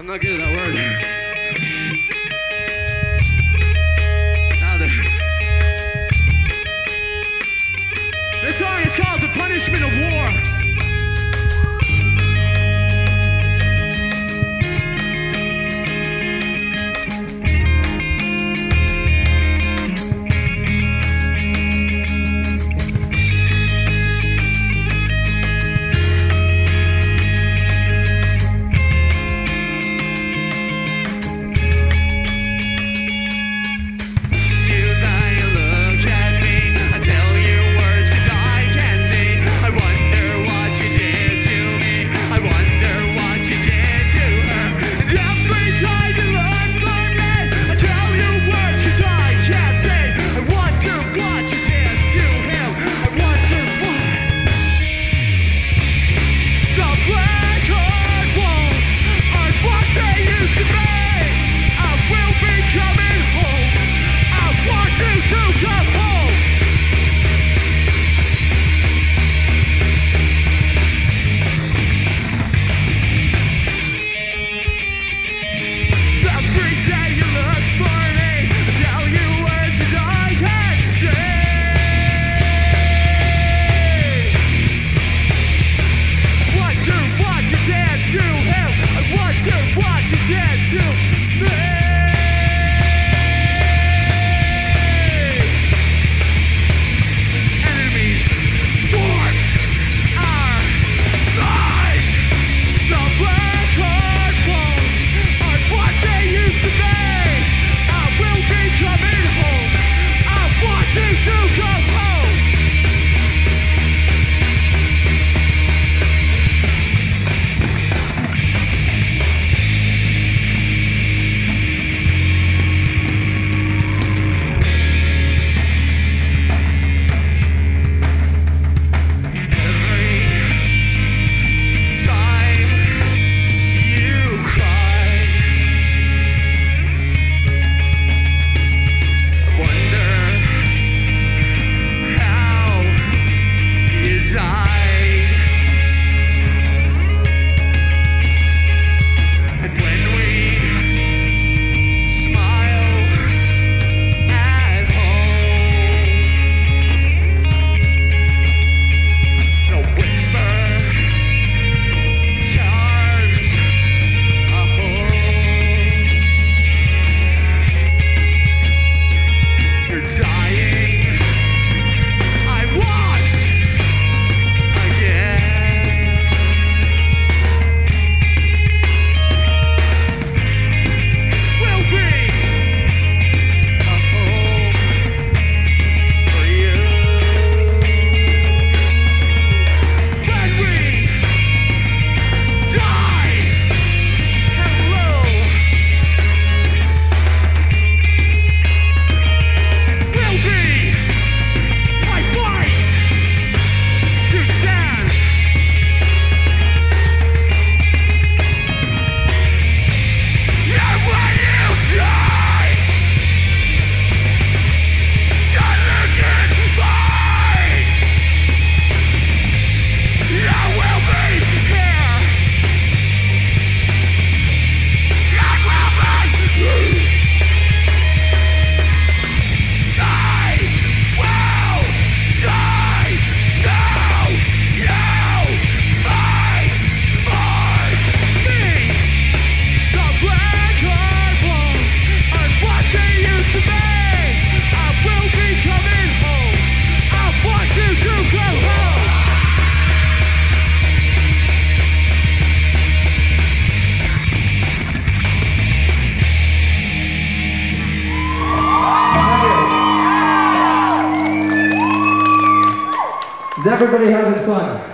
I'm not good at that word. Louder. This song is called The Punishment of War. Is everybody having fun?